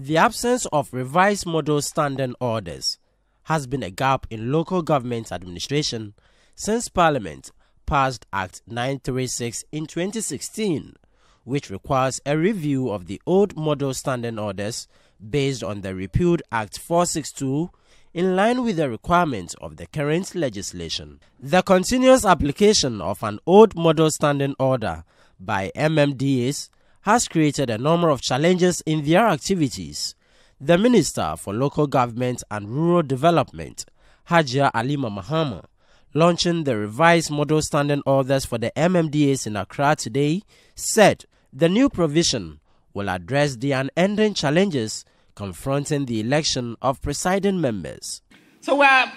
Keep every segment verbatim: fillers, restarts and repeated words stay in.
The absence of revised model standing orders has been a gap in local government administration since Parliament passed Act nine thirty-six in twenty sixteen, which requires a review of the old model standing orders based on the repealed Act four sixty-two in line with the requirements of the current legislation. The continuous application of an old model standing order by M M D As has created a number of challenges in their activities. The Minister for Local Government and Rural Development, Hajia Alima Mahama, launching the revised model standing orders for the M M D As in Accra today, said the new provision will address the unending challenges confronting the election of presiding members. So we are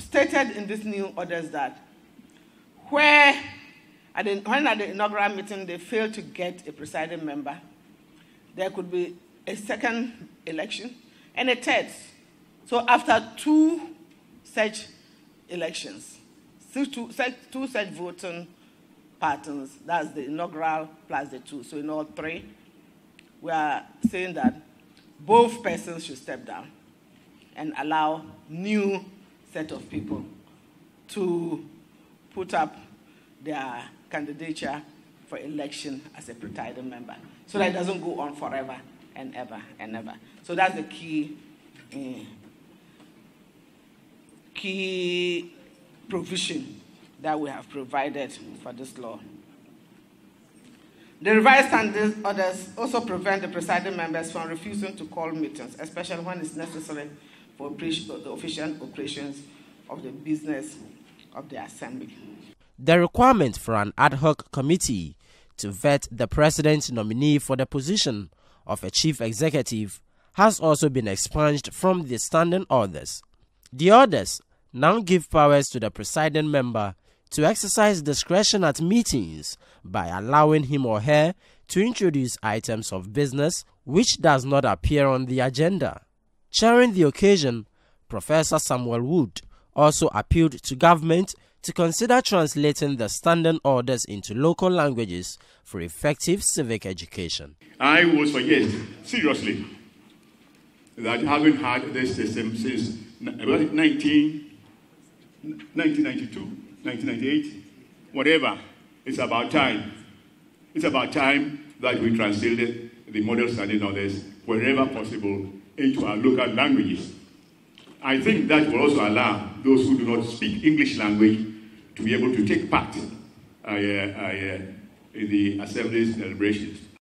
stated in these new orders that where At the, when at the inaugural meeting they failed to get a presiding member, there could be a second election and a third. So after two such elections, two such, two such voting patterns, that's the inaugural plus the two. So in all three, we are saying that both persons should step down and allow new set of people to put up their candidature for election as a presiding member, so that it doesn't go on forever and ever and ever. So that's the key uh, key provision that we have provided for this law. The revised standing orders also prevent the presiding members from refusing to call meetings, especially when it's necessary for the official operations of the business of the assembly. The requirement for an ad hoc committee to vet the president's nominee for the position of a chief executive has also been expunged from the standing orders. The orders now give powers to the presiding member to exercise discretion at meetings by allowing him or her to introduce items of business which does not appear on the agenda. Chairing the occasion, Professor Samuel Wood also appealed to government to consider translating the standing orders into local languages for effective civic education. I would suggest, seriously, that you haven't had this system since nineteen ninety-two, nineteen ninety-eight, whatever. It's about time. It's about time that we translated the model standing orders, wherever possible, into our local languages. I think that will also allow those who do not speak English language to be able to take part uh, uh, uh, in the assembly's celebrations.